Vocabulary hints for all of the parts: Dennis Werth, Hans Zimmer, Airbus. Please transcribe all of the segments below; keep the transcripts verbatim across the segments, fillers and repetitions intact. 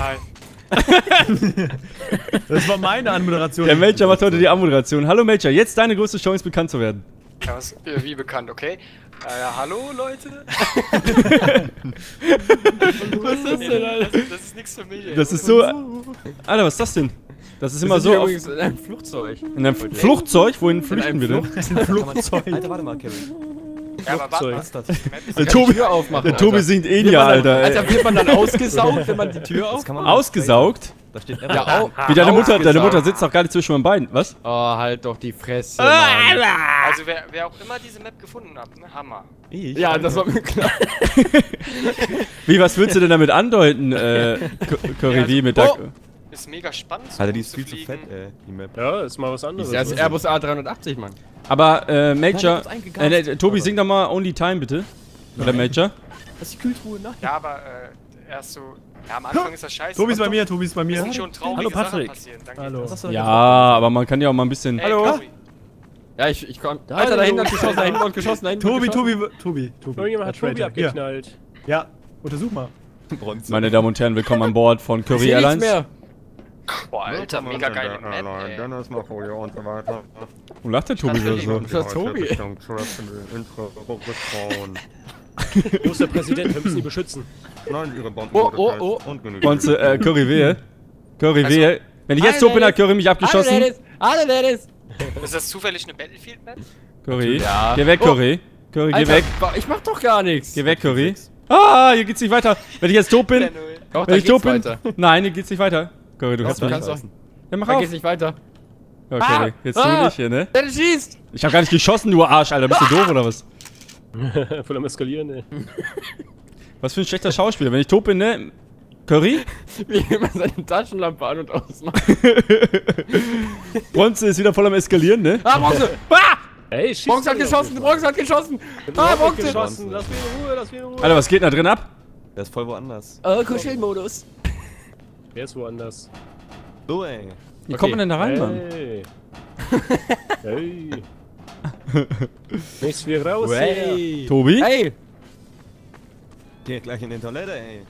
Hi. Das war meine Anmoderation. Der Melcher macht heute die Anmoderation. Hallo Melcher, jetzt deine größte Chance, bekannt zu werden. Ja, was, wie bekannt, okay? Äh, hallo Leute? Was ist das denn, Alter? Das, das ist nichts für mich, ey. Das ist so... Alter, was ist das denn? Das ist immer so auf... In einem Flugzeug. In einem Flugzeug? Wohin flüchten wir denn? In einem Flugzeug. Alter, warte mal, Kevin. Ja, aber was, was ist das? Der Tobi, der Tobi singt eh ja, Alter. Alter, wird man dann ausgesaugt, wenn man die Tür aufmacht? Ausgesaugt? Da steht immer ja, oh, wie deine Mutter, deine Mutter sitzt doch gar nicht zwischen meinen Beinen, was? Oh, halt doch die Fresse, Mann. Also wer, wer auch immer diese Map gefunden hat, ne? Hammer. Ich? Ja, das war mir klar. Wie, was würdest du denn damit andeuten, äh, Corrivi, ja, also, mit oh. der... Ist mega spannend. Alter, die ist viel zu fett, ey, die Map. Ja, ist mal was anderes. Ja, ist Airbus A dreihundertachtzig, Mann. Aber, äh, Major. Nein, äh, Tobi, sing doch mal Only Time, bitte. Oder Major? Das ist die Kühltruhe, nein. Ja, aber, äh, erst so. Ja, am Anfang ist das scheiße. Tobi ist bei mir, Tobi ist bei mir. Schon hallo, Patrick. Danke. Hallo. Ja, aber man kann ja auch mal ein bisschen. Ey, hallo? Tobi. Ja, ich, ich komm. Da Alter, da hinten hat geschossen, da hinten hat geschossen, da hinten Tobi, Tobi, Tobi, Tobi. Irgendjemand hat Tobi abgeknallt. Ja, untersuch mal. Meine Damen und Herren, willkommen an Bord von Curry Airlines. Boah, Alter, mega geile Map, ey. Wo lacht der Tobi so? Wo ist der Tobi? Wo ist der Präsident? Wir müssen ihn beschützen. Nein, ihre Bomben. Oh, oh, oh. Und äh, Curry wehe. Curry wehe. Wenn ich jetzt tot bin, hat Curry mich abgeschossen. Alle Ladies! Ist das zufällig eine Battlefield-Map? Curry, geh weg, Curry. Curry, geh weg. Ich mach doch gar nichts. Geh weg, Curry. Ah, hier geht's nicht weiter. Wenn ich jetzt tot bin. Wenn ich tot bin. Nein, hier geht's nicht weiter. Curry, du kannst nicht weiter. Ja, mach auf. Dann geht's nicht weiter. Ja, Curry, jetzt tu dich hier, ne? Dennis schießt! Ich hab gar nicht geschossen, du Arsch, Alter. Bist du doof oder was? Voll am Eskalieren, ey. Was für ein schlechter Schauspieler. Wenn ich tot bin, ne? Curry? Wie immer seine Taschenlampe an und ausmacht. Bronze ist wieder voll am Eskalieren, ne? Ah, Bronze! Ah! Ey, schieß! Bronze hat geschossen! Bronze hat geschossen! Ah, Bronze! Lass mich in Ruhe, lass mich in Ruhe! Alter, was geht denn da drin ab? Der ist voll woanders. Oh, Kuschelmodus. Wer ist woanders? So, ey. Wie okay. kommt man denn da rein, hey. Mann? Hey. Nichts wie raus, hey. Tobi? Hey. Geh gleich in den Toilette, ey.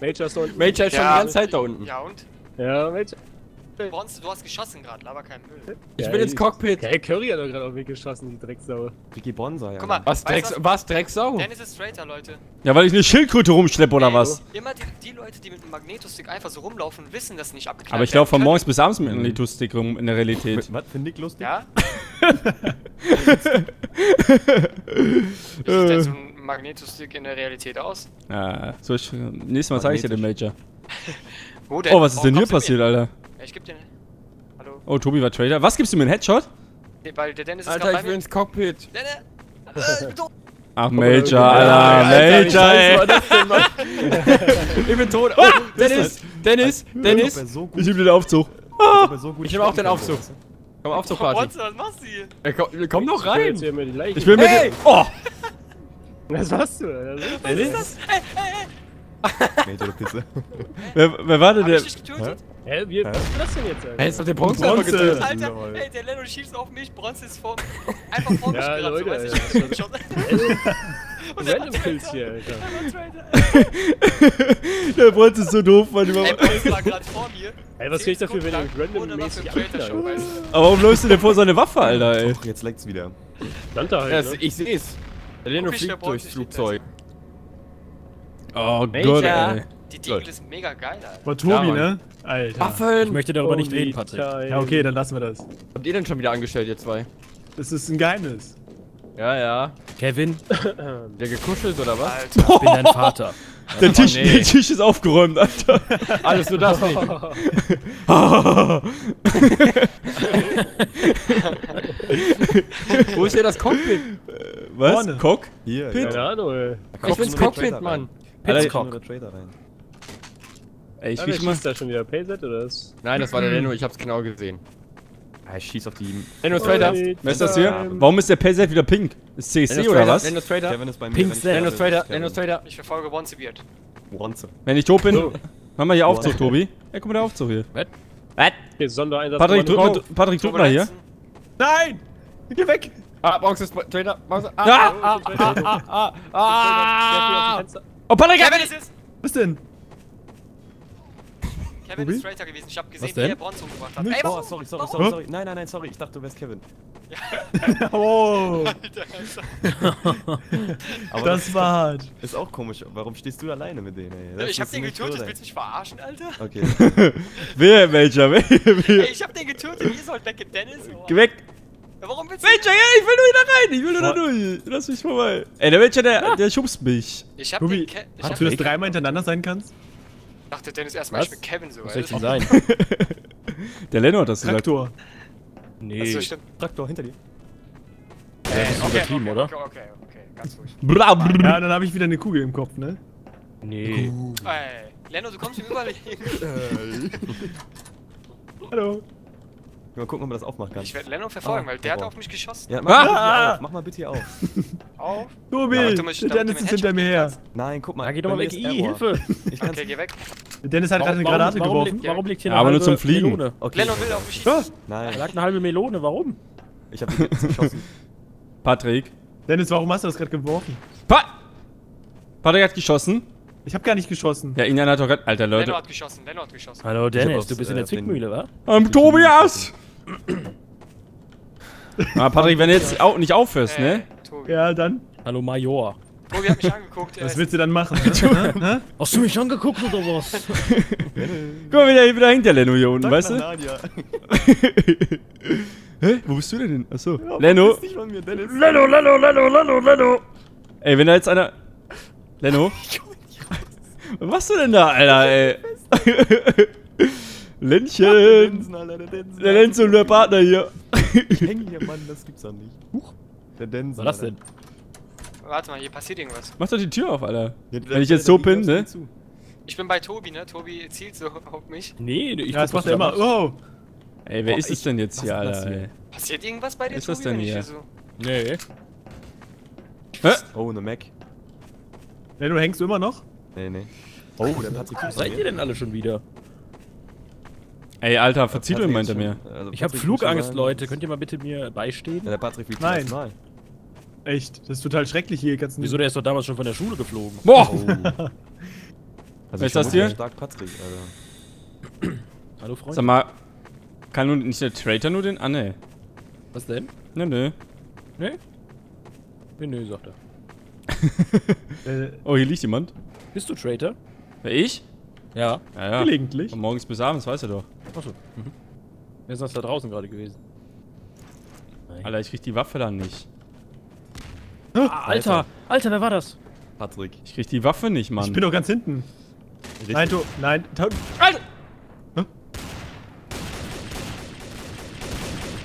Major ist da unten. Major ist schon ja. die ganze Zeit da unten. Ja, und? Ja, Major. Bronze, du hast geschossen gerade, laber kein Müll. Ich ja, bin ins Cockpit. Hey, Curry hat doch gerade auf mich geschossen, die Drecksau. Vicky Bonser, ja. Guck mal, was, Drecks was? was Drecksau? Dennis ist Traitor, Leute. Ja, weil ich eine Schildkröte rumschleppe, oder ey, was? Immer die, die Leute, die mit einem Magnetostick einfach so rumlaufen, wissen das nicht abgeklärt. Aber ich laufe von morgens bis abends mit einem Magnetostick rum, in der Realität. Was, finde ich lustig? Ja? Wie sieht denn so ein Magnetostick in der Realität aus? Ah, so ich, nächstes Mal zeige ich dir den Major. Wo denn? Oh, was ist denn hier passiert, Alter? Ich geb dir ne. Hallo. Oh, Tobi war Trader. Was gibst du mir, einen Headshot? Nee, weil der Dennis ist Alter, ich will ins Cockpit. Dennis! Äh, Ach, Major, Alter, Major, ey. Ich bin tot. Oh, Dennis, Dennis, Dennis. Ich liebe den Aufzug. Ich nehme auch den Aufzug. Komm, Aufzugparty. Was machst du hier? Komm doch rein. Ich will mit dir. Oh! Was machst du, Alter? Was ist das? Ey, ey, ey. Major, Pisse. Wer, wer war denn der? Hä? Wie ist das denn jetzt? Hä, ist doch der Bronze, Bronze. getötet. Alter, ey, der Leno schießt auf mich, Bronze ist vor, einfach vor mich ja, gerade, so weiß ich ja. schon. Und Random Kills hier, Alter. Der Bronze ist so doof, Mann. Der Bronze war gerade vor mir. Ey, was krieg ich dafür, wenn ich mit randommäßig abknall? Aber warum läufst du denn vor seine Waffe, Alter, ey? Och, jetzt leckt's wieder. Stand da halt, ne? Ich seh's. Der Leno fliegt durchs Flugzeug. Oh Gott, ey. Die Diegel ist mega geil, Alter. War Tobi, ja, ne? Alter. Waffen. Ich möchte darüber oh, nicht reden, Patrick. Geil. Ja, okay, dann lassen wir das. Habt ihr denn schon wieder angestellt, ihr zwei? Das ist ein Geheimnis. Ja, ja. Kevin? Der gekuschelt oder was? Alter. Ich bin dein Vater. Der, Tisch, nee. der Tisch ist aufgeräumt, Alter. Alles nur das nicht. Wo ist denn das Cockpit? Was? Vorne. Cock? Hier, Pit? Ja, ja, ich bin's Cockpit, Mann. Pit's Cock. Ey, ich riech mal. Ist da schon wieder Payset oder was? Nein, das war der Leno, ich hab's genau gesehen. Ah, ich schieß auf die. Leno Trader. Wer ist das hier? Warum ist der Payset wieder pink? Ist C S C oder was? Leno Trader. Kevin ist bei mir. Pink Set. Leno Trader. Leno Trader. Ich verfolge Bronze Beard. Bronze. Wenn ich tot bin, mach mal hier Aufzug, Tobi. Ja, guck mal der Aufzug hier. Was? Was? Patrick, drück mal, Patrick, drück mal hier. Nein! Geh weg! Ah, Bronze ist Trader. Bronze. Ah, ah, ah, ah, ah, ah, ah. Oh, Patrick, wer ist es? Was denn? Kevin Ruby? Ist Traitor gewesen. Ich hab gesehen, wie er Bronze umgebracht hat. Ey, oh, sorry, sorry, sorry, sorry. Nein, nein, nein, sorry. Ich dachte, du wärst Kevin. Ja. Oh. Alter, Alter. Aber das, das war hart. Ist auch komisch. Warum stehst du alleine mit denen, ey? Das ich hab den getötet. Willst du mich verarschen, Alter? Okay. Wer, welcher? Wer, wer? Ey, ich hab den getötet. Ihr sollt weg, Dennis. Oh. Geh weg. Ja, warum willst du? Welcher? Ja, ich will nur wieder rein. Ich will nur da durch. Lass mich vorbei. Ey, der Welcher, der, ja. der schubst mich. Ich hab Ruby, den Ke ich hast du, dass du dreimal hintereinander sein kannst? Ich dachte Dennis erstmal, ich bin Kevin so. Was soll ich denn sein? Der Leno hat das gesagt. Traktor. Nee. Achso, stimmt. Traktor, hinter dir. Äh, das ist okay, übertrieben, okay, oder? Okay, okay, okay, ganz ruhig. Bla, bla. Ja, dann habe ich wieder eine Kugel im Kopf, ne? Nee. Uh. Ey, Leno, du kommst mir überall hin. Hallo. Mal gucken, ob man das aufmachen kann. Ich werde Leno verfolgen, ah, weil der oh. hat auf mich geschossen. Ja, mach, ah. mal auf. mach mal bitte hier auf. auf. Tobi, Dennis ist hinter mir her. Nein, guck mal. Ja, geh doch mal weg. I, Hilfe. Ich okay, geh weg. Dennis hat warum, gerade eine Granate warum, geworfen. Warum liegt hier eine ja, halbe aber nur zum Fliegen. Melone? Okay. Leno will auf mich schießen. Ah. Nein. Er lag eine halbe Melone, warum? Ich hab ihn geschossen. Patrick. Dennis, warum hast du das gerade geworfen? Pa Patrick hat geschossen. Ich hab gar nicht geschossen. Ja, Indian hat doch gerade... Alter, Leute. Leno hat geschossen, Leno hat geschossen. Hallo Dennis, du bist in der Zwickmühle, wa? Ähm, Tobias! Ah, Patrick, wenn du jetzt au nicht aufhörst, äh, ne? Tobi. Ja, dann. Hallo Major. Tobi hat mich angeguckt. Was willst du dann machen? Ne? Hast du mich angeguckt oder was? Guck mal, wieder, wieder hängt der Leno hier unten, Dank weißt du? Hä? Wo bist du denn? Achso. Ja, Leno. Nicht von mir, Dennis. Leno, Leno, Leno, Leno, Leno. Ey, wenn da jetzt einer... Leno? Was machst du denn da, Alter, ey? Ländchen! Der Lenz und der Partner hier! Ich häng hier, Mann, das gibt's doch nicht. Huch! Der Densen. Was war das denn? Warte mal, hier passiert irgendwas. Mach doch die Tür auf, Alter. Ja, wenn ich jetzt so bin, ne? Ich bin bei Tobi, ne? Tobi zielt so auf mich. Nee, ich ja, das macht er immer. Oh! Ey, wer oh, ist es denn jetzt hier, Alter, hier? Ey? Passiert irgendwas bei dir, ist Tobi, das denn hier? So? Nee. Hä? Oh, ne Mac. Ne, du hängst du immer noch? Nee, nee. Oh, der Patrick. Wo seid ihr denn alle schon wieder? Ey, Alter, verzieht ihn hinter mir. Also ich hab Flugangst, Leute. Könnt ihr mal bitte mir beistehen? Ja, der Patrick fliegt Nein. Mal. Echt? Das ist total schrecklich hier. Ganzen Wieso, der ist doch damals schon von der Schule geflogen. Boah! Oh. Also was ist das hier? Stark Patrick, Alter. Hallo, Freunde. Sag mal, kann nun nicht der Traitor nur den... Ah, ne. Was denn? Ne, ne. Ne? Ne, ne, sagt er. Oh, hier liegt jemand. Bist du Traitor? Wer, ich? Ja. Ja, ja. Gelegentlich. Von morgens bis abends, weißt du doch. Achso. Mhm. Wer ist das da draußen gerade gewesen? Nein. Alter, ich krieg die Waffe dann nicht. Ah, Alter. Alter! Alter, wer war das? Patrick. Ich krieg die Waffe nicht, Mann. Ich bin doch ganz hinten. Richtig. Nein, du. Nein. Alter! Hm?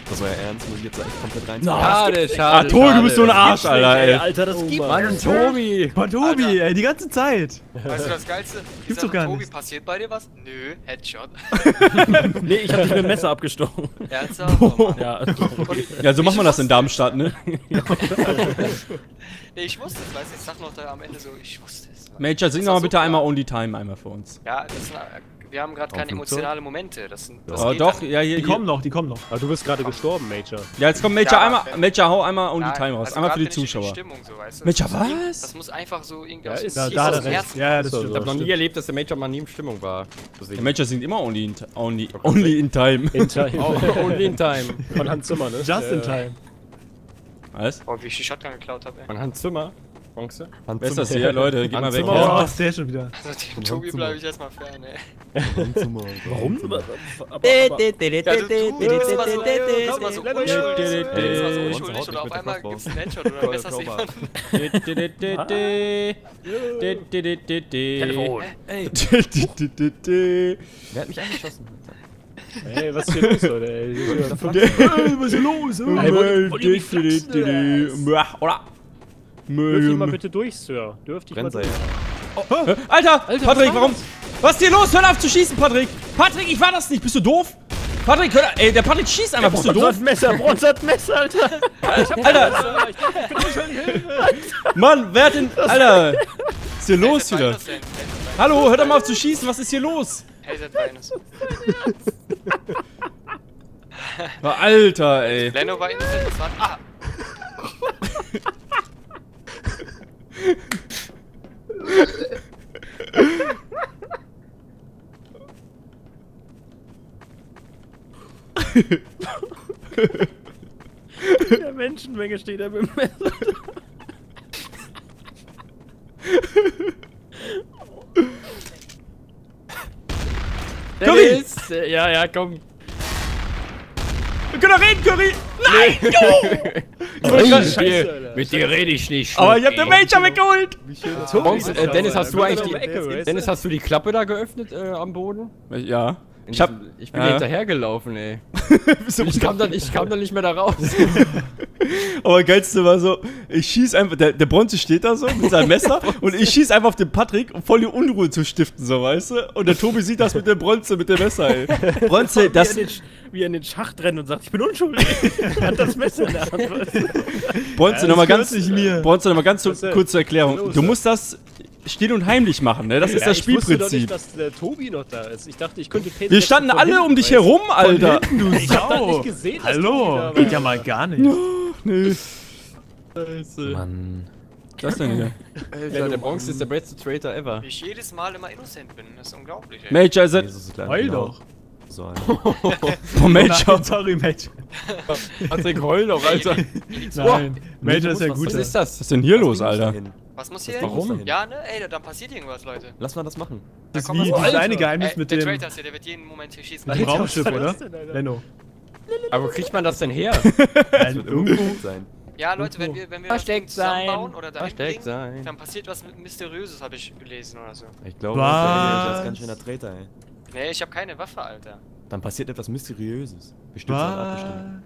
Das war ja ernst, muss ich jetzt eigentlich komplett rein. Schade, schade. Ah, Tobi, du bist so ein Arsch, Alter, ey. Alter, das gibt Mann, Tobi. Von Tobi, ey, die ganze Zeit. Weißt du, das Geilste? Gibt's doch gar nicht. Tobi, passiert bei dir was? Nö, Headshot. Nee, ich hab dich mit dem Messer abgestochen. Ernsthaft? Ja, ja, so macht man das in Darmstadt, ne? Nee, ich wusste es, weißt du, ich sag noch da am Ende so, ich wusste es. Major, sing doch mal bitte einmal Only Time einmal für uns. Ja, das ist eine... Wir haben gerade keine emotionale Momente, das sind... Das oh, doch, ja, hier, die hier. kommen noch, die kommen noch. Aber du bist gerade gestorben, Major. Ja, jetzt kommt Major, ja, einmal, Major, hau einmal Only Nein, Time raus, also einmal für die Zuschauer. Stimmung, so, weißt du? Major, was? Das muss einfach so irgendwie ja, aus, ist, da, ist da aus dem Herzen. Ja, das stimmt. Ich hab noch nie erlebt, dass der Major mal nie in Stimmung war. Der Major singt immer Only in, only, only in Time. In Time. Oh, only in Time. Von Hans Zimmer, ne? Just in Time. Was? Oh, wie ich die Shotgun geklaut hab, ey. Von Hans Zimmer. Bronze? Wer ist das hier, Leute? Geh mal weg. Oh, ist der schon wieder. Also dem Tobi bleibe ich erstmal fern, ey. Warum? Und auf einmal gibt's einen Headshot oder besser als Telefon. Wer hat mich angeschossen? Ey, was ist hier los, Leute? Ey, was ist hier los? Oder? Dürft ihr mal bitte durch, Sir? Dürft ihr mal durch? Oh. Oh. Alter! Alter, Patrick, warum? Was ist hier los? Hör auf zu schießen, Patrick! Patrick, ich war das nicht! Bist du doof? Patrick, hör auf! Ey, der Patrick schießt einfach! Bist du doof? Messer, Bronze hat Messer, Alter! Alter! Alter. Mann, wer hat denn... Alter! Was ist hier los wieder? Hallo, hör doch mal auf zu schießen! Was ist hier los? Alter, ey! Leno war innocent, das war... Ah! In der Menschenmenge steht er mit dem Messer. Curry! Ja, ja, komm. Wir können doch reden, Curry! Nein! Nee. Curry, Scheiße, mit dir rede ich nicht. Aber ich hab den Major weggeholt! Bons, äh, Dennis, hast du eigentlich die, Ecke, Dennis, hast du die Klappe da geöffnet äh, am Boden? Ja. Ich, hab, ich bin ja. hinterhergelaufen, ey. ich, kam dann, ich kam dann nicht mehr da raus. Aber geilste war so, ich schieß einfach, der, der Bronze steht da so mit seinem Messer und ich schieß einfach auf den Patrick, um voll die Unruhe zu stiften, so, weißt du? Und der Tobi sieht das mit der Bronze, mit dem Messer, ey. Bronze, das... Wie er in den Schacht rennt und sagt, ich bin unschuldig. Er hat das Messer in der Hand. Bronze, ja, nochmal ganz, noch ganz kurz zur Erklärung. Los, du musst das... still und heimlich machen, ne? Das ja, ist das ich Spielprinzip. Doch nicht, dass der Tobi noch da ist. Ich dachte, ich könnte Peter. Wir standen alle um dich herum, Alter. Hinten, du ich hab das nicht gesehen. Dass hallo. Da geht ja mal gar nicht. No, nee. Scheiße. Mann. Das denn hier? Alter, der Bronx ist der beste Traitor ever. Wie ich jedes Mal immer innocent bin, das ist unglaublich, ey. Major, ist Jesus, heul doch. So oh, Major. Nein, sorry, Major. Patrick, heul doch, Alter. Nein, Major ist ja gut. Was ist das? Was ist denn hier los, Alter? Was muss hier hin? Warum? Ja, ne? Ey, dann passiert irgendwas, Leute. Lass mal das machen. Das da ist wie das kleine Geheimnis ey, mit dem... Der Traitor ist hier, der wird jeden Moment hier schießen. Ein Raumschiff, oder? Lenno. Aber wo kriegt man das denn her? Das wird irgendwo sein. Ja, Leute, wenn wir, wenn wir was zusammenbauen oder da hinbringen, sein. Dann passiert was Mysteriöses, habe ich gelesen oder so. Ich glaube, das ist ganz schöner Traitor, ey. Nee, ich habe keine Waffe, Alter. Dann passiert etwas Mysteriöses. Bestimmt halt abgestimmt.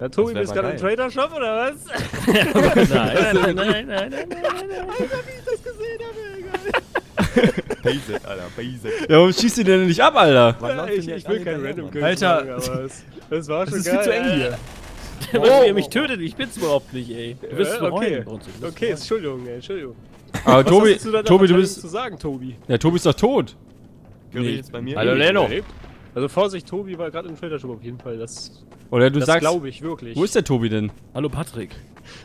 Der Tobi, bist gerade im Trader-Shop, oder was? Nein, nein, nein, nein, nein, nein, nein. Alter, wie ich das gesehen habe, egal. Basic, Alter, basic. Ja, warum schießt ihr denn nicht ab, Alter? Ja, ich, ich will kein random König. Alter, das war schon geil. Das ist viel zu eng hier. Wenn ihr mich tötet, ich bin's überhaupt nicht, ey. Du bist okay. Okay, Entschuldigung, ey, Entschuldigung. Aber Tobi, Tobi, du bist... zu sagen, Tobi? Ja, Tobi ist doch tot. Hallo, Leno. Also Vorsicht, Tobi war gerade im Filtershop auf jeden Fall, das, Oder du das glaube ich wirklich. Wo ist der Tobi denn? Hallo Patrick.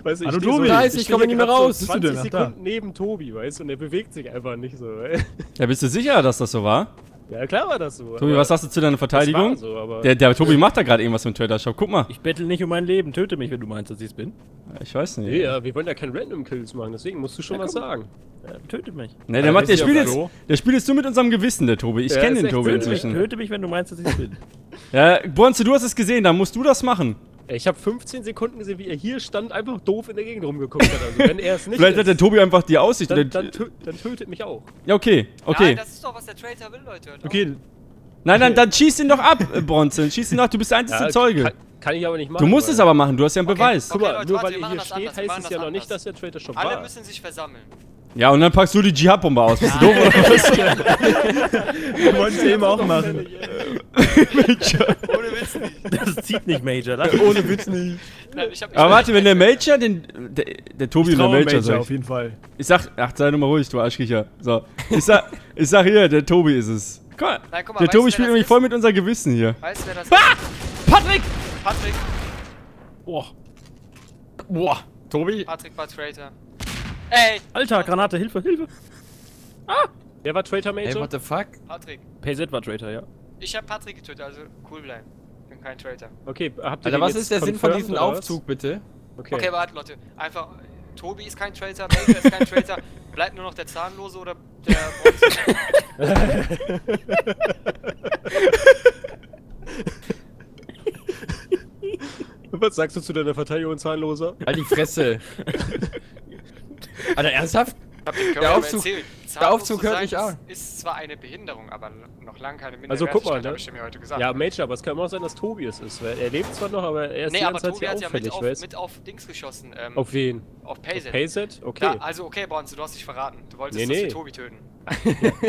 Weißt du, ich Hallo Tobi, so, ich, ich komme nicht mehr raus. So zwanzig du Sekunden da? Neben Tobi, weißt du, und er bewegt sich einfach nicht so. Ey. Ja, bist du sicher, dass das so war? Ja, klar war das so. Tobi, was sagst du zu deiner Verteidigung? Das war so, aber der, der Tobi macht da gerade irgendwas im Trader-Shop, guck mal. Ich bettel nicht um mein Leben, töte mich, wenn du meinst, dass ich es bin. Ja, ich weiß nicht. Nee, ja, wir wollen ja keinen Random-Kills machen, deswegen musst du schon ja, was komm. sagen. Ja, töte mich. Nee, der, macht, der, spielt jetzt, der spielt jetzt nur mit unserem Gewissen, der Tobi. Ich ja, kenne den Tobi inzwischen. Töte mich, wenn du meinst, dass ich es bin. Ja, Bonze, du hast es gesehen, dann musst du das machen. Ich habe fünfzehn Sekunden gesehen, wie er hier stand, einfach doof in der Gegend rumgeguckt hat. Also, wenn er es nicht vielleicht ist, hat der Tobi einfach die Aussicht. Dann, dann, tö dann tötet mich auch. Ja, okay, okay. Nein, das ist doch, was der Traitor will, Leute. Okay. Nein, nein, dann, dann schieß ihn doch ab, Bronze. Schieß ihn doch, du bist der einzige ja, Zeuge. Kann, kann ich aber nicht machen. Du musst oder? es aber machen, du hast ja einen okay, Beweis. Okay, Leute, nur warte, weil ihr hier steht, heißt es ja noch nicht, dass der Traitor schon war. Alle müssen sich versammeln. Ja, und dann packst du die Dschihad-Bombe aus. Bist du doof oder was? Wir wollen es eben auch machen. Major. Ohne Witz nicht. Das zieht nicht, Major. Ohne Witz nicht. Nein, ich hab nicht aber warte, wenn der Major den... Der, der Tobi und der Major, Major sagt, auf jeden Fall. Ich sag... Ach, sei nur mal ruhig, du Arschkriecher. So. Ich sag, ich sag hier, der Tobi ist es. Guck mal. Nein, guck mal der Tobi spielt nämlich voll mit unser Gewissen hier. Weißt du, wer das ah! ist? Patrick! Patrick! Boah. Boah. Tobi? Patrick war Traitor. Ey! Alter, Granate, Hilfe, Hilfe! Ah! Wer war Traitor, Major? Ey, what the fuck? Patrick. P Z war Traitor, ja. Ich hab Patrick getötet, also cool bleiben. Ich bin kein Traitor. Okay, habt ihr Alter, was ist der Sinn von diesem Aufzug, bitte? Okay. Okay, warte, Leute. Einfach, Tobi ist kein Traitor, Major ist kein Traitor. Bleibt nur noch der Zahnlose oder der Bronze. Was sagst du zu deiner Verteidigung, Zahnloser? Halt die Fresse. Alter, ernsthaft? Der Aufzug, der Aufzug hört nicht an. Ist zwar eine Behinderung, aber noch lange keine Minderwertigkeit, also, guck mal, ne? Hab ich mir heute gesagt. Ja, Major, aber es kann auch sein, dass Tobi es ist. Weil er lebt zwar noch, aber er ist nee, die ganze Zeit hier auffällig. Nee, aber Tobi hat ja mit auf, mit auf Dings geschossen. Ähm, auf wen? Auf Payset. Payset? Okay. Ja, also okay, Bronze, du hast dich verraten. Du wolltest nee, nee. das für Tobi töten.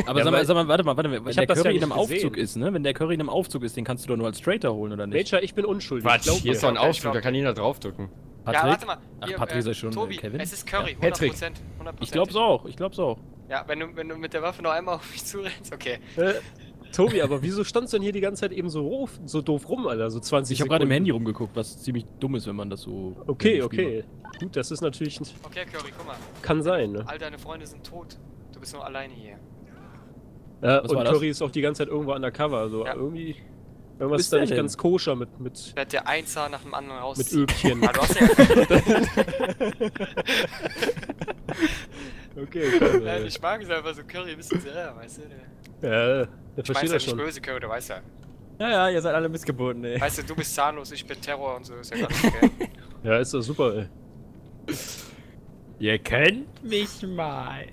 aber ja, sag, mal, sag mal, warte mal, warte mal. Wenn der Curry ja in einem Aufzug ist, ne? Wenn der Curry in einem Aufzug ist, den kannst du doch nur als Traitor holen, oder nicht? Major, ich bin unschuldig. Warte, hier ist doch ein Aufzug, da kann jeder draufdrücken. Patrick? Ja, warte mal. Hier, Ach, Patrick äh, sei schon Tobi, Kevin? Es ist Curry, ja. hundert Prozent. hundert Prozent. Ich glaub's auch, ich glaub's auch. Ja, wenn du, wenn du mit der Waffe noch einmal auf mich zurennst, okay. Äh, Tobi, aber wieso standst du denn hier die ganze Zeit eben so, roof, so doof rum, Alter? So zwanzig Ich habe gerade im Handy rumgeguckt, was ziemlich dumm ist, wenn man das so... Okay, okay. Macht. Gut, das ist natürlich... Okay, Curry, guck mal. Kann sein, ne? All deine Freunde sind tot. Du bist nur alleine hier. Äh, und Curry das? ist auch die ganze Zeit irgendwo undercover, also ja. irgendwie... Wenn was ist da nicht denn? ganz koscher mit. mit da hat der ein Zahn nach dem anderen raus. Mit Öbchen. Ah, du hast ja. Okay, cool. Ja, ich mag es einfach so Curry ein bisschen sehr, weißt du? Der ja, der versteht das schon. Ich böse Curry, du weißt ja. Ja, ja, ihr seid alle Missgeburten, ey. Weißt du, du bist zahnlos, ich bin Terror und so, ist ja gar nicht okay. Ja, ist doch super, ey. Ihr kennt mich mal.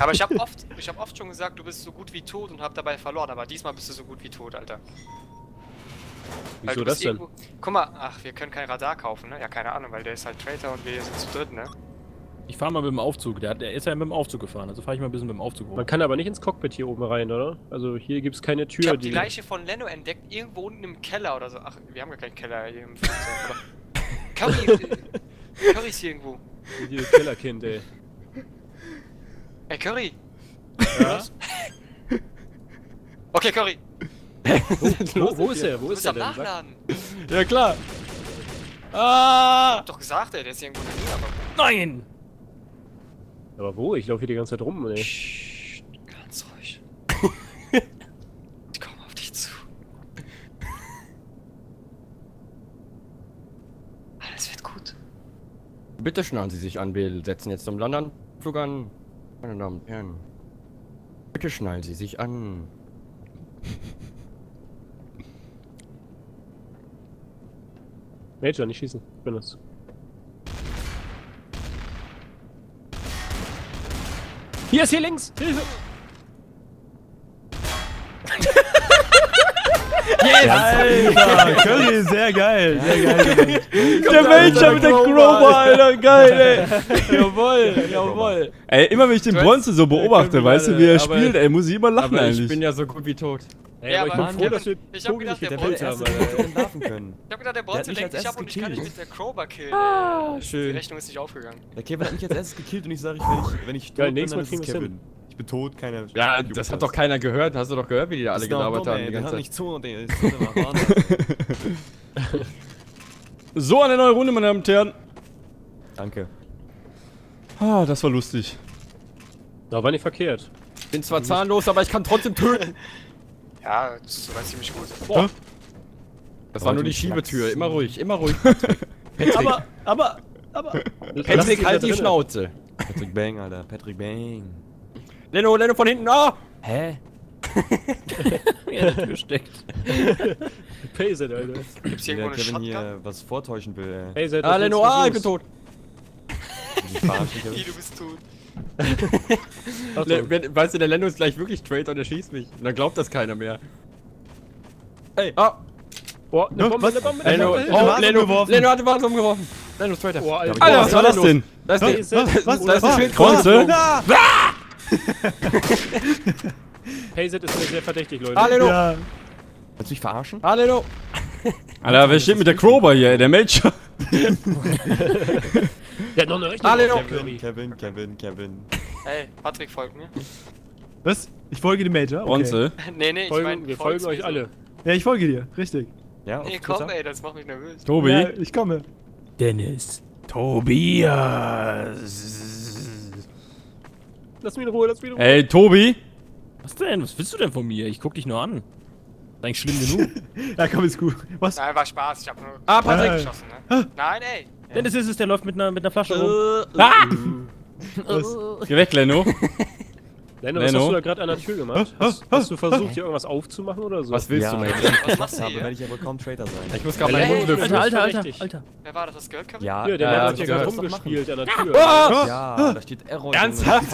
Aber ich hab oft, ich hab oft schon gesagt, du bist so gut wie tot und hab dabei verloren, aber diesmal bist du so gut wie tot, Alter. Wieso du das denn? Irgendwo... Guck mal, ach, wir können kein Radar kaufen, ne? Ja, keine Ahnung, weil der ist halt Traitor und wir sind zu dritt, ne? Ich fahr mal mit dem Aufzug, der, hat, der ist ja mit dem Aufzug gefahren, also fahr ich mal ein bisschen mit dem Aufzug hoch. Man kann aber nicht ins Cockpit hier oben rein, oder? Also hier gibt's keine Tür. Ich hab die, die Leiche von Leno entdeckt, irgendwo unten im Keller oder so. Ach, wir haben gar keinen Keller hier im Flugzeug, aber... Curry, Curry ist hier irgendwo. Dieses Kellerkind, ey. Ey, Curry! Ja? Okay, Curry! Wo, wo, wo ist er? Wo ist er denn? Du musst am Nachladen! Ja, klar! Ah! Ich hab doch gesagt, ey, der ist irgendwo in der Nähe, aber... Nein! Aber wo? Ich laufe hier die ganze Zeit rum, ey. Psst, ganz ruhig. Ich komme auf dich zu. Alles wird gut. Bitte schnallen Sie sich an, wir setzen jetzt zum Landeanflug an. Meine Damen und Herren, bitte schnallen Sie sich an. Major, nicht schießen. Ich bin das. Hier ist hier links! Hilfe! Yes! Alter! Curry, sehr geil! Sehr geil! Der Major mit der Crowbar, Alter! Geil, ey! Jawoll! Jawoll! Ey, immer wenn ich den Bronze so beobachte, weißt du, wie er spielt, ey, muss ich immer lachen eigentlich. Ich bin ja so gut wie tot. Ey, aber ich bin froh, dass wir Togi nicht mit der Bronze haben, Alter. Ich hab gedacht, der Bronze denkt, ich hab und ich kann dich mit der Crowbar killen. Ah, schön. Die Rechnung ist nicht aufgegangen. Der Kevin hat mich als erstes gekillt und ich sage, wenn ich tot bin, dann ist es Kevin. Tot, keiner. Ja, das hat doch keiner gehört. Hast du doch gehört, wie die da alle gelabert haben. Die ganze Zeit. Nicht zu, ey. So, eine neue Runde, meine Damen und Herren. Danke. Ah, das war lustig. Da war nicht verkehrt. Bin zwar zahnlos, aber ich kann trotzdem töten. Ja, das war ziemlich gut. Boah. Das war nur die Schiebetür. Immer ruhig, immer ruhig. aber, aber, aber. Patrick, halt die Schnauze. Patrick Bang, Alter. Patrick Bang. Leno, Leno von hinten, ah! Oh! Hä? Mir hat er gesteckt. Payset, Alter. Gibt's hier irgendwo eine Shotgun? Wenn hier was vortäuschen will, ey. Payset, ah, Leno, ah, ich bin tot. Ih, du bist tot. Weißt du, der Leno ist gleich wirklich Traitor und er schießt mich. Und dann glaubt das keiner mehr. Ey, ah! Boah, ne Bombe, eine Bombe, eine Bombe. Leno, oh, Leno hat die Waffe umgeworfen. Leno ist Traitor. Boah, Alter. Alter, was war das denn? Da ist der Schildkröte. Payset ist sehr verdächtig, Leute. Hallo! Ja. Willst du mich verarschen? Hallo! Alter, wer steht mit der Crowbar hier, der Major? Der hat noch eine richtige Crowbar. Kevin, Kevin, Kevin, Kevin. Ey, Patrick folgt mir. Was? Ich folge dem Major? Bronze? Okay. Nee, nee, ich folge, mein, wir folgen euch alle. Ja, ich folge dir, richtig. Ja, nee, komm, ey, das macht mich nervös. Tobi? Ja, ich komme. Dennis. Tobias. Lass mich in Ruhe, lass mich in Ruhe. Ey, Tobi! Was denn? Was willst du denn von mir? Ich guck dich nur an. Ist eigentlich schlimm genug. Ja, komm, ist gut. Was? Nein, war Spaß. Ich hab nur... Ah, Patrick! Geschossen, ne? Nein, ey! Dennis ist es, der läuft mit einer, mit einer Flasche rum. Ah! Geh weg, Leno. Leno, was hast du da gerade an der Tür gemacht? Hast, hast du versucht, hier irgendwas aufzumachen oder so? Was willst ja. du, Major? Was machst du hier? Werde ich aber kaum Traitor sein. Ich muss gerade meinen Mund lüften. Alter, Alter, Alter. Wer war das? Das gehört, Kevin? Ja, ja, der äh, hat sich ja gerade rumgespielt an der Tür. Ah! Ja, da steht Error. Ernsthaft?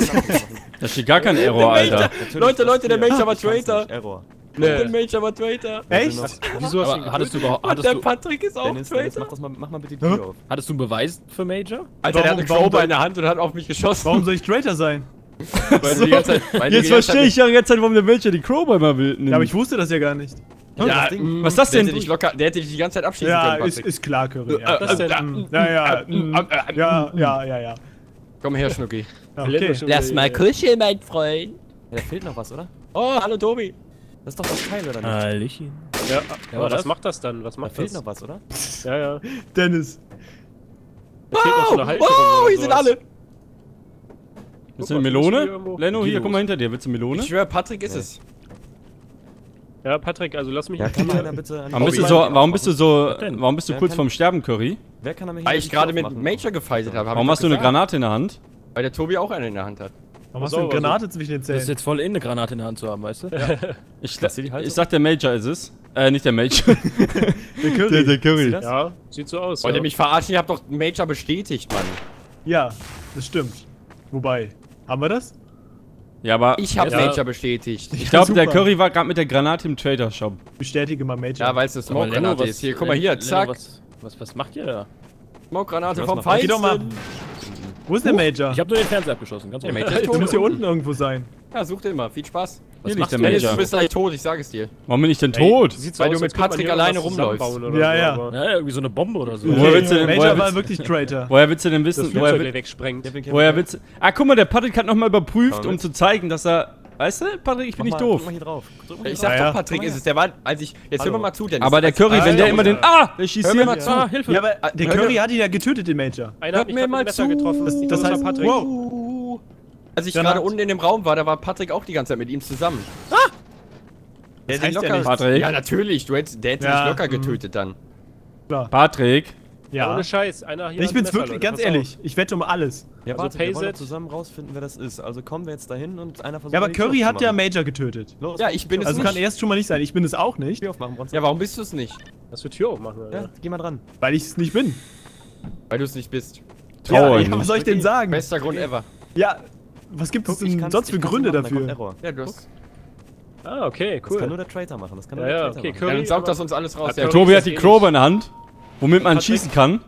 Da steht gar kein Error, Alter. Leute, Leute, der Major war Traitor. Error. Nee. Der Major war Traitor. Echt? Wieso hast du hattest du überhaupt... Und der Patrick ist auch Traitor. Mach mal bitte die Tür auf. Hattest du einen Beweis für Major? Alter, der hat eine Crowbar in der Hand und hat auf mich geschossen. Warum soll ich Traitor sein? So. Die ganze Zeit, jetzt die verstehe Zeit ich ja die ganze Zeit, warum der Major die Crowbar immer will. Ja, aber ich wusste das ja gar nicht. Ja, ja, das Ding, was ist das denn? Der hätte, locker, der hätte dich die ganze Zeit abschießen ja, können. Ja, ist, ist klar, Curry. Ja. Das das denn? Ja, ja, ja, ja, ja, ja. Komm her, Schnucki. Okay. Lass mal kuscheln, mein Freund. Ja, da fehlt noch was, oder? Oh, hallo, Tobi. Das ist doch das Teil, oder nicht? Hallöchen. Ja, ja, aber was macht das dann? Was macht da das? Da fehlt noch was, oder? Ja, ja. Dennis. Da wow, wow, oh, hier sind alle. Willst du eine Melone? Leno, hier, guck mal hinter dir. Willst du eine Melone? Ich schwör, Patrick ist es. Ja, Patrick, also lass mich... Ja, kann einer bitte an warum, bist du so, warum bist du so... Warum bist du wer kurz vorm Sterben, Curry? Wer kann mich weil ich gerade mit Major gefeitet habe. Warum hab hast du gesagt? Eine Granate in der Hand? Weil der Tobi auch eine in der Hand hat. Warum hast du eine Granate zwischen den Zähnen? Das ist jetzt voll in, eine Granate in der Hand zu haben, weißt du? Ja. Ich, ich sag, der Major ist es. Äh, nicht der Major. Der Curry. Der, der Curry. Ja, sieht so aus. Wollt ihr mich verarschen? Ihr habt doch Major bestätigt, Mann. Ja, das stimmt. Wobei, haben wir das? Ja, aber ich habe ja. Major bestätigt. Ich glaube, der Curry war gerade mit der Granate im Trader Shop. Bestätige mal Major. Ja, weil es eine Smoke-Granate ist. Hier, guck mal hier, zack. Leno, was, was, was macht ihr da? Smoke-Granate vom Feind. Geh doch mal. Wo ist der Major? Ich habe nur den Fernseher abgeschossen. Ganz der Major ist tot. Der muss hier unten irgendwo sein. Ja, such den mal. Viel Spaß. Was hier liegt der Major. Du bist gleich tot, ich sage es dir. Warum bin ich denn tot? Ey, weil du mit Patrick alleine rumläufst. Ja, ja. Ja, irgendwie so eine Bombe oder so. Woher willst du denn, Major war wirklich Traitor. Woher willst du denn wissen? Woher willst du... Ah, guck mal, der Patrick hat nochmal überprüft, um zu zeigen, dass er... Weißt du, Patrick, ich bin nicht doof. Ich sag doch, Patrick ist es. Der war... Als ich... Jetzt hör mal zu, Dennis. Aber der Curry, wenn der immer den... Ah! Der schießt hier mal zu. Hilfe. Ja, aber der Curry hat ihn ja getötet, den Major. Hört mir mal zu. Das heißt, Patrick... Als ich gerade unten in dem Raum war, da war Patrick auch die ganze Zeit mit ihm zusammen. Ah! Der hätte locker... Ja, Patrick. Ja, natürlich. Du hättest, der hätte ja, dich locker getötet dann. Klar. Patrick. Ja. Ohne Scheiß. Einer hier ich bin's Messer, wirklich, Leute. Ganz ehrlich. Ich wette um alles. Ja, also Patrick, wir wollen zusammen rausfinden, wer das ist. Also kommen wir jetzt dahin und einer versucht... Ja, aber Curry hat ja Major getötet. Los, ja, ich bin es also nicht. Also kann erst schon mal nicht sein. Ich bin es auch nicht. Tür aufmachen, ja, warum bist du es nicht? Lass die Tür aufmachen. Ja, ja, geh mal dran. Weil ich es nicht bin. Weil du es nicht bist. Traurig. Ja, ja, was soll ich denn sagen? Bester Grund ever. Ja. Was gibt es denn sonst für Gründe machen, dafür? Error. Ja, du hast... Ah, okay, cool. Das kann nur der Traitor machen, das kann nur ja, der Traitor okay, machen. Curry ja, dann saugt das uns alles raus. Der, der Tobi hat die Crowbar in der Hand, womit man Patrick, schießen kann.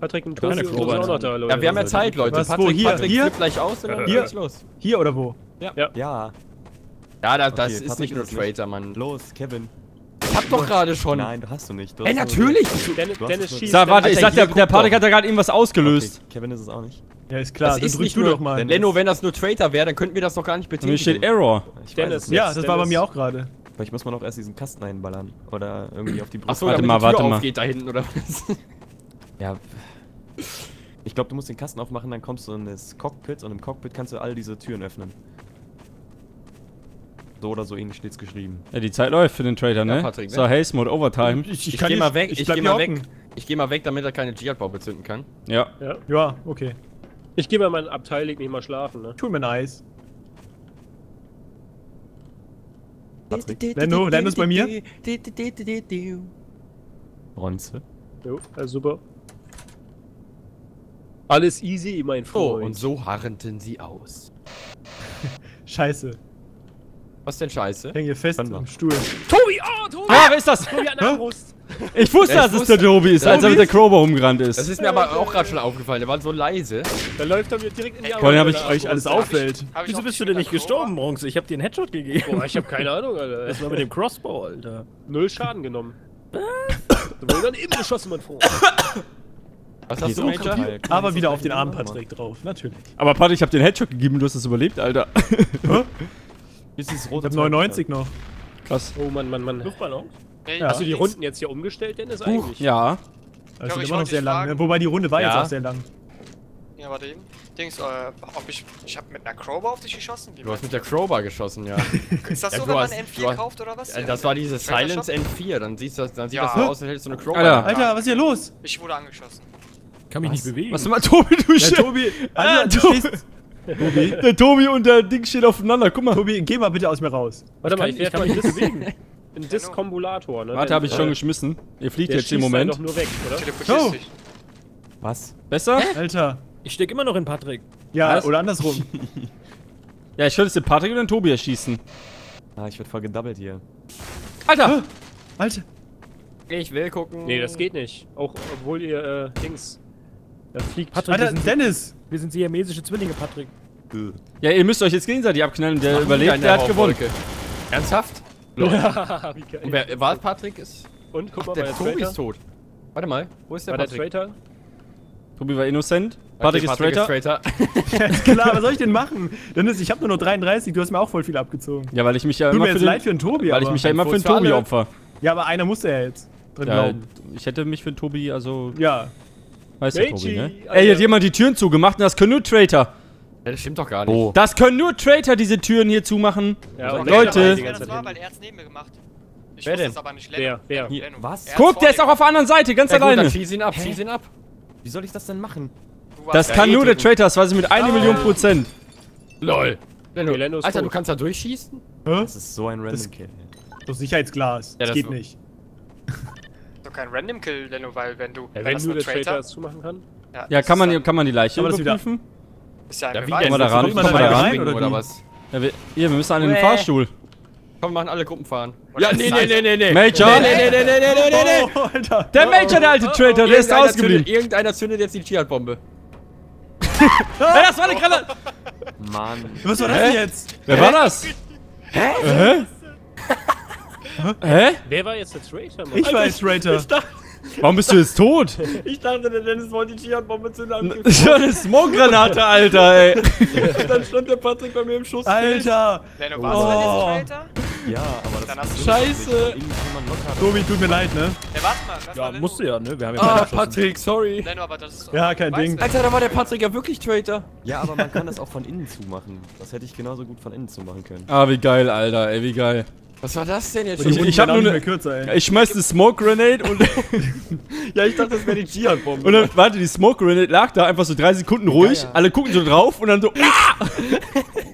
Patrick, ein Curry ist auch noch da, Leute. Ja, wir haben ja Zeit, Leute. Was, Patrick, wo, hier, Patrick hier? Flippt gleich aus und dann hier? Geht's los. Hier oder wo? Ja. Ja, ja das, das okay, ist Patrick nicht nur Traitor, Mann. Los, Kevin. Ich hab doch gerade schon. Nein, du hast du nicht. Ey, natürlich! Dennis schießt. Warte, ich sag, der Patrick hat da gerade irgendwas ausgelöst. Kevin ist es auch nicht. Ja, ist klar, das, das ist nicht nur, doch mal. Leno, wenn das nur Traitor wäre, dann könnten wir das doch gar nicht betätigen. Hier steht Error. Ich Dennis, ja, das Dennis. War bei mir auch gerade. Vielleicht muss man auch erst diesen Kasten einballern. Oder irgendwie auf die Brust. Achso, warte mal, die Tür warte mal. Geht da hinten, oder was? Ja. Ich glaube, du musst den Kasten aufmachen, dann kommst du in das Cockpit und im Cockpit kannst du all diese Türen öffnen. So oder so ähnlich steht's geschrieben. Ja, die Zeit läuft für den Traitor, ne? Ja, Patrick, ne? So, Haze Mode, Overtime. Ich, ich, ich geh mal weg, ich, ich geh mal weg. Ich geh mal weg, damit er keine G-Bombe zünden kann. Ja. Ja, ja okay. Ich gehe mal in meinen Abteil, leg mich mal schlafen, ne? Tu mir nice. Leno, Leno ist bei mir. Bronze. Jo, also super. Alles easy, mein Freund. Oh, und so harrenden sie aus. Scheiße. Was denn Scheiße? Häng hier fest am Stuhl. Tobi, oh, Tobi! Ah, wer ist das? Tobi an der Brust. Ich wusste, ja, ich dass wusste, es der Tobi ist, als er mit der Crowbar rumgerannt ist. Das ist mir aber auch gerade schon aufgefallen, der war so leise. Da läuft er mir direkt in die Augen. Hey, hab ich euch alles auffällt. Wieso bist du denn nicht gestorben, Bronze? Ich hab dir einen Headshot gegeben. Boah, ich hab keine Ahnung, Alter. Das war mit dem Crossbow, Alter. Null Schaden genommen. Du wurdest dann eben geschossen, mein Freund. Was hast du, Major? Aber wieder auf den armen Patrick drauf, natürlich. Aber Patrick, ich hab dir einen Headshot gegeben und du hast es überlebt, Alter. Ich hab neunundneunzig noch. Krass. Oh Mann, Mann, Mann. Luftballon? Ja. Hast du die Runden jetzt hier umgestellt, Dennis, eigentlich? Ja. Also immer noch sehr lang, ne? Wobei die Runde war ja. Jetzt auch sehr lang. Ja, warte eben. Dings, äh, ob ich... Ich hab mit einer Crowbar auf dich geschossen? Wie du hast mit der Crowbar geschossen, ja. Ist das ja, so, wenn man hast, M vier kauft, oder was? Äh, das war diese Silence M vier, dann, siehst das, dann sieht ja. Das so aus, als hättest du eine Crowbar. Alter, Alter, was ist hier los? Ich wurde angeschossen. Kann mich was? Nicht bewegen. Was mal, Tobi, du ja, Tobi, ah, du schießt... Tobi? Der Tobi und der Ding stehen aufeinander. Guck mal, Tobi, geh mal bitte aus mir raus. Warte ich mal, ich, ich kann mich nicht bewegen. Ein Diskombulator, ne? Warte, hab ich schon geschmissen. Ihr fliegt jetzt den Moment. Der schießt doch nur weg, oder? Oh. Was? Besser? Hä? Alter. Ich steck immer noch in Patrick. Ja, was? Oder andersrum. Ja, ich würde jetzt den Patrick oder den Tobi erschießen. Ah, ich werd voll gedoubled hier. Alter! Oh. Alter! Ich will gucken. Nee, das geht nicht. Auch, obwohl ihr, äh, Dings... Da fliegt Patrick. Alter, wir Dennis! Wir sind siamesische Zwillinge, Patrick. Ja, ihr müsst euch jetzt gegenseitig abknallen. Der Ach, überlebt, der hat gewonnen. Ernsthaft? Ja, wie geil. Und wer war Patrick? Ist und guck Ach, mal, der, der Tobi ist tot. Warte mal, wo ist der war Patrick? Der Traitor? Tobi war innocent. Patrick, okay, ist Patrick Traitor. Ist Traitor. Klar, was soll ich denn machen? Dennis, ich habe nur noch dreiunddreißig, du hast mir auch voll viel abgezogen. Ja, weil ich mich ja Tut immer mir für den, leid für den Tobi, weil ich mich ja immer für den Tobi opfer. Ja, aber einer musste ja jetzt drin ja, glauben. Ich hätte mich für den Tobi, also... Ja. Weißt du, Tobi, ne? Ey, hier hat jemand die Türen zugemacht und das können nur Traitor. Ja, das stimmt doch gar nicht. Oh. Das können nur Traitor, diese Türen hier zumachen. Ja, Leute. Das war, weil er hat's neben mir gemacht. Ich wer denn? Aber nicht wer? Wer? Hier. Was? Er guck, der ist auch auf der anderen Seite, ganz ja, alleine. Gut, schieß ihn ab, schieß ihn ab. Wie soll ich das denn machen? Das kann nur der Traitors, weiß ich mit einer Million Prozent. Lol. Leno, Alter, du kannst da durchschießen? Hä? Das ist so ein Random Kill. Das Sicherheitsglas, das geht nicht. So kein Random Kill, Leno, weil wenn du... Wenn du der Traitors zumachen kann? Ja, kann man die Leiche überprüfen? Ist ja ein Beweis. Komm mal da ran, komm mal da rein, oder was? Hier, wir müssen an den Fahrstuhl. Komm, wir machen alle Gruppen fahren. Oder ja, nee, nee, nee, nee, nee. Major? Nee, nee, nee, nee, nee, nee, nee. Oh, Alter. Der Major, der alte Traitor, der ist ausgeblieben. Zündet, irgendeiner zündet jetzt die Dschihad-Bombe. Ja, das war eine Granate. Mann. Was war das denn jetzt? Wer war das? Hä? Hä? Hä? Wer war jetzt der Traitor? Mann? Ich war jetzt Traitor. Warum bist du jetzt tot? Ich dachte, der Dennis wollte die Dschihad-Bombe zünden. Das war eine Smoke-Granate, Alter, ey. Und dann stand der Patrick bei mir im Schuss. Alter. Leno, warst du jetzt Traitor? Ja, aber das ist scheiße. Tobi, tut mir leid, ne? Ja, warte mal. Das ja, war musst du ja, ne? Wir haben ja ah, Patrick, sorry. Leno, aber das ist ja, kein Ding. Alter, da war der Patrick ja wirklich Traitor. Ja, aber man kann das auch von innen zumachen. Das hätte ich genauso gut von innen zumachen können. Ah, wie geil, Alter, ey, wie geil. Was war das denn jetzt? Ich, ich, ich hab nur ne, kürzer, ey. Ich schmeiß eine Smoke Grenade und... Ja, ich dachte, das wäre die Dschihad-Bombe. Und dann, warte, die Smoke Grenade lag da einfach so drei Sekunden ruhig. Ja, ja. Alle gucken so drauf und dann so...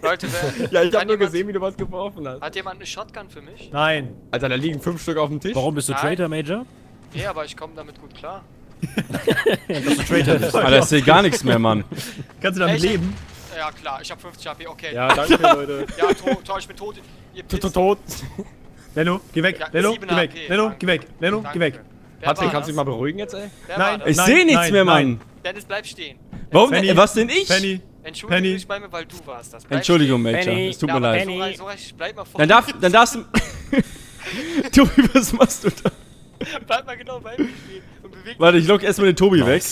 Leute, wer, ja, ich hab nur gesehen, wie du was geworfen hast. Hat jemand eine Shotgun für mich? Nein. Alter, da liegen fünf Stück auf dem Tisch. Warum bist du Traitor, Major? Nee, aber ich komme damit gut klar. Das ist ein Traitor. Das Alter, ich sehe gar nichts mehr, Mann. Kannst du damit hey, leben? Hab, ja, klar, ich hab fünfzig H P, okay. Ja, danke, Leute. Ja, to, to, ich bin tot. Tot. Leno, geh weg. Leno, geh weg. Leno, geh weg. Leno, geh weg. Patrick, kannst du dich mal beruhigen jetzt, ey? Nein, ich sehe nichts mehr, Mann. Dennis, bleib stehen. Warum? Was denn ich? Penny. Entschuldigung, Penny. Ich meine, weil du warst das. Bleib Entschuldigung, Major. Es tut mir leid. Penny. So, ich bleib mal vor. Dann, darf, dann darfst du... Tobi, was machst du da? Bleib mal genau bei mir stehen und beweg dich. Warte, ich lock erstmal den Tobi weg.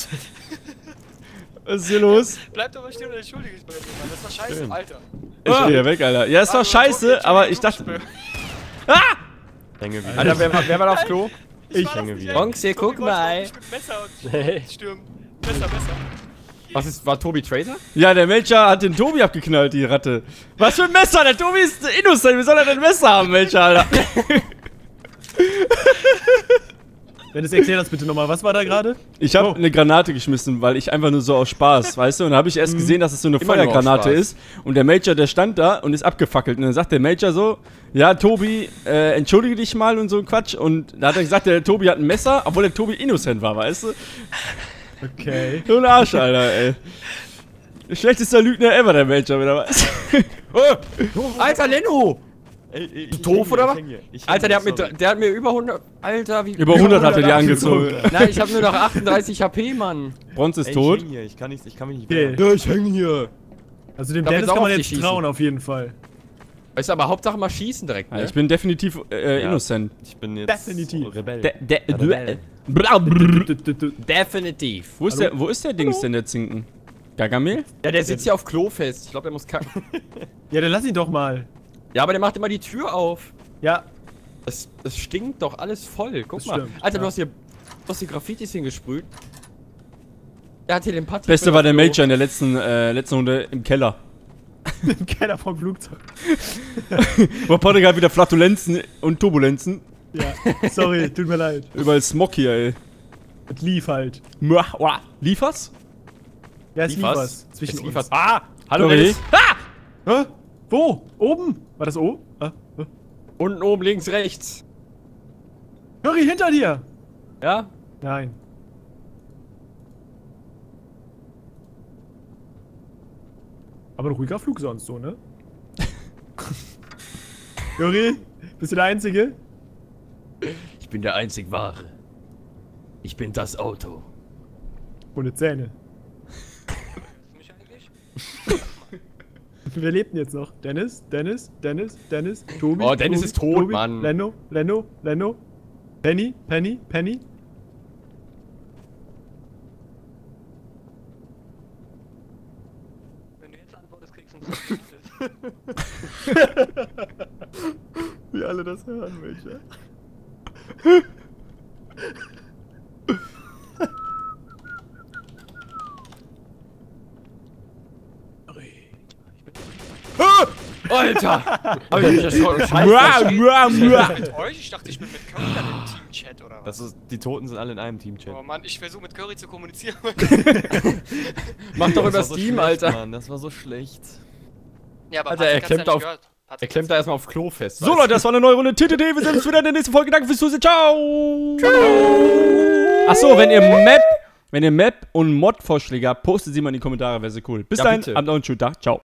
Was ist hier los? Bleib doch mal stehen und entschuldige dich bei dir, Mann. Das war scheiße, Stimmt. Alter. Ich ah. stehe weg, Alter. Ja, das war scheiße, aber ich dachte... Ah! Alter, wer, wer war da aufs Klo? Ich. ich. ich. Bronx, hier, guck mal. Ich mit Messer und Stürmen. Besser, besser. Was ist, war Tobi Traitor? Ja, der Melcher hat den Tobi abgeknallt, die Ratte. Was für ein Messer? Der Tobi ist innocent. Wie soll er denn ein Messer haben, Melcher, Alter? Dennis, erklär das bitte nochmal. Was war da gerade? Ich habe oh. eine Granate geschmissen, weil ich einfach nur so aus Spaß, weißt du? Und dann habe ich erst gesehen, dass es so eine Immer Feuergranate ist. Und der Melcher, der stand da und ist abgefackelt. Und dann sagt der Melcher so, ja, Tobi, äh, entschuldige dich mal und so ein Quatsch. Und da hat er gesagt, der Tobi hat ein Messer, obwohl der Tobi innocent war, weißt du? Okay. So ein Arsch, Alter, ey. Schlechtester Lügner ever, der Major, wenn er weiß. Oh, Alter, Leno! Du doof, oder was? Alter, der hat, mir, der hat mir über hundert... Alter, wie... Über hundert hat er die angezogen. Nein, ich hab nur noch achtunddreißig H P, Mann. Bronze ist ey, tot. Ich häng hier, ich kann, nicht, ich kann mich nicht wehren. Ja, ich häng hier. Also dem Dennis kann man jetzt schießen. Trauen, auf jeden Fall. Weißt du, aber Hauptsache mal schießen direkt, ne? Ja, ich bin definitiv äh, ja. innocent. Ich bin jetzt... Definitiv. Rebell. De de Rebell. Definitiv. Wo ist, der, wo ist der Dings denn, der Zinken? Gargamel? Ja, der sitzt hier auf Klo fest. Ich glaube, der muss kacken. Ja, dann lass ihn doch mal. Ja, aber der macht immer die Tür auf. Ja. Das, das stinkt doch alles voll. Guck das mal. Stimmt, Alter, ja. du hast hier, du hast hier Graffitis hingesprüht. Der hat hier den Patrick. Beste war der Major in der letzten, äh, letzten Runde im Keller. Im Keller vom Flugzeug. Wo Patrick hat wieder Flatulenzen und Turbulenzen. Ja, sorry, tut mir leid. Überall Smog hier, ey. Das lief halt. Liefers? Ja, es liefers. Zwischen liefers. Ah! Hallo, sorry. Dennis. Ah! Hä? Wo? Oben? War das oben? Ah. Unten, oben, links, rechts. Hurry, hinter dir! Ja? Nein. Aber ein ruhiger Flug sonst so, ne? Hurry, bist du der Einzige? Ich bin der einzig Wahre. Ich bin das Auto. Ohne Zähne. Mich eigentlich? Wer lebt denn jetzt noch? Dennis, Dennis, Dennis, Dennis, Tobi. Oh, Dennis Tobi, ist tot, Tobi, Mann. Leno, Leno, Leno. Penny, Penny, Penny. Wenn du jetzt antwortest, kriegst du uns. Wie alle das hören, Mensch. Oh, Alter! Hab ich mich erschrocken. Mit euch? Ich dachte, ich bin mit Curry dann im Teamchat oder was? Das ist, die Toten sind alle in einem Teamchat. Oh Mann, ich versuche mit Curry zu kommunizieren. Mach doch über Steam, Alter. Mann, das war so schlecht. Ja, aber Alter, er klemmt auf. Er klemmt da erstmal auf Klo fest. So Leute, das war eine neue Runde T T D. Wir sehen uns wieder in der nächsten Folge. Danke fürs Zusehen. Ciao! Ciao! Achso, wenn ihr Map, wenn ihr Map und Mod-Vorschläge habt, postet sie mal in die Kommentare. Wäre sehr cool. Bis ja, dahin, habt noch einen schönen Tag. Ciao.